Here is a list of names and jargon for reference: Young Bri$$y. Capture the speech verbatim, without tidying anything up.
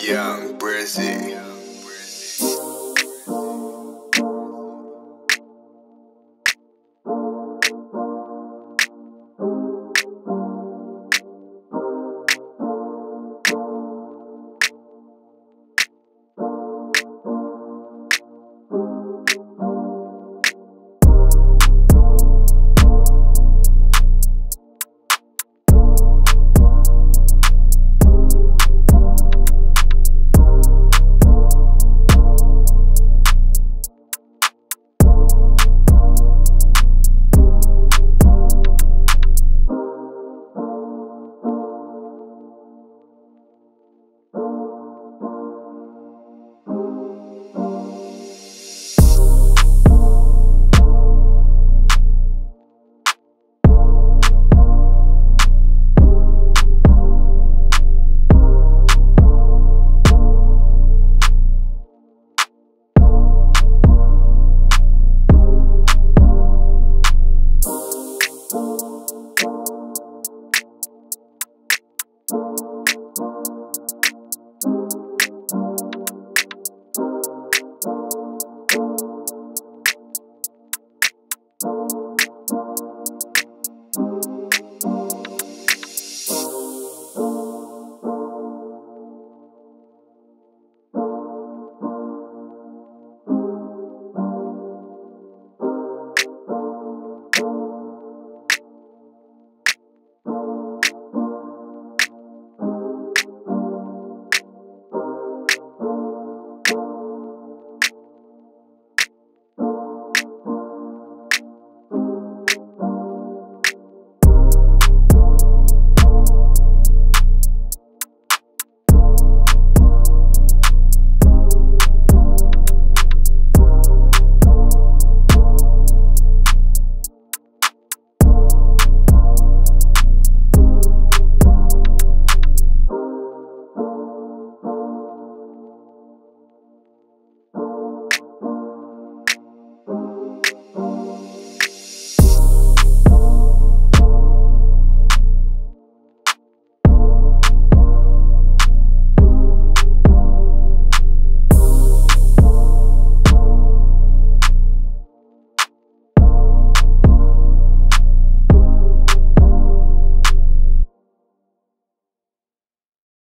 Young Bri$$y.